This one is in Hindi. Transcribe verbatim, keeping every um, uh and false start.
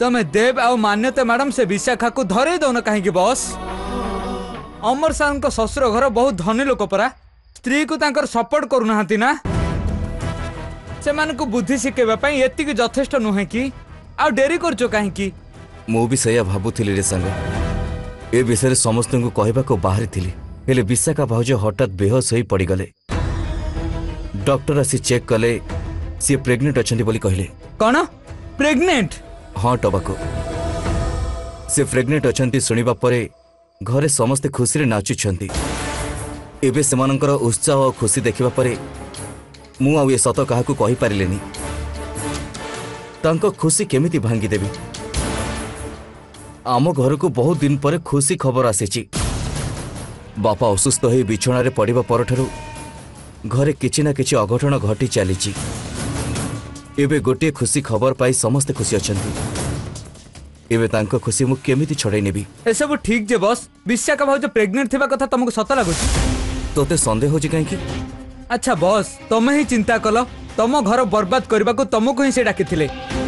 तमे देव आउ मान्यता मैडम से विशाखा को धरई दौन कहीं बस। अमर सार शशुर घर बहुत धनी लोक परा, स्त्री को तांकर सपोर्ट करूना ना, से बुद्धि शिखेबाई एति जथेष नुहे कि आ डेरी कर कहीं। मु भी सैया भावुली रे सांग, ए विषय समस्त को कहवा को बाहरी, हेले विशाखा भाज हठात बेहोश हो पड़गले। डॉक्टर आसी चेक कले, सी प्रेग्नेंट अच्छा बोली कहले। कौन प्रेग्नेंट? हाँ टबाको सी प्रेग्नेंट अच्छा शुणा पर घरे समस्ते खुशी नाचुंट। एबे सेमानंकर उत्साह और खुशी देखा पर मु आउ ये सत क्या कही पारिलेनी, तांको खुशी केमिति भांगी देबी। आम घर को बहुत दिन पर खुशी खबर आसी, बापा असुस्थ हो बिछणार पड़ा पर घरे किछि ना किछि अघटन घटी चली। एबे गोटे खुशी खबर पाई समस्ते खुशी अच्छे, एबे तांको खुशी मु केमिति छड़ाई नेबी। ए सब ठीक जे बस, विशाखा भाउज प्रेग्नेंट थिबा कथा तुमको सत लागुछि? तोते संदेह होछि काहे कि? अच्छा बस, तमे ही चिंता कल, तुम घर बर्बाद करने को तुमको ही से डाकिथिले।